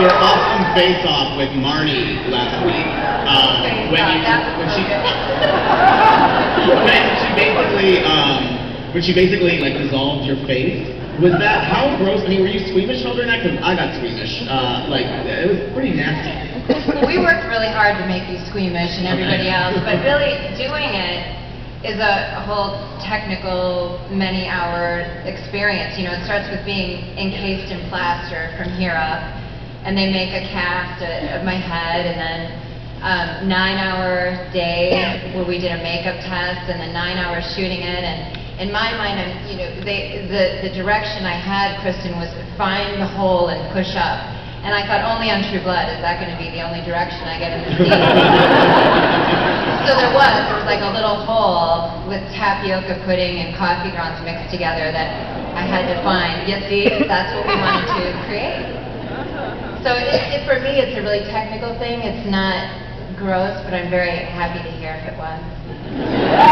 your awesome face-off with Marnie last week. When she basically like dissolved your face. Was that how gross? I mean, were you squeamish over that? Because I got squeamish. Like it was pretty nasty. We worked really hard to make you squeamish and everybody else, but really doing it is a whole technical, many-hour experience. You know, it starts with being encased in plaster from here up, and they make a cast of my head, and then 9 hour day where we did a makeup test, and then 9 hours shooting it and. In my mind, the direction I had, Kristen, was find the hole and push up. And I thought, only on True Blood is that going to be the only direction I get in the scene. So there was like a little hole with tapioca pudding and coffee grounds mixed together that I had to find. You see, that's what we wanted to create. So for me, it's a really technical thing. It's not gross, but I'm very happy to hear if it was.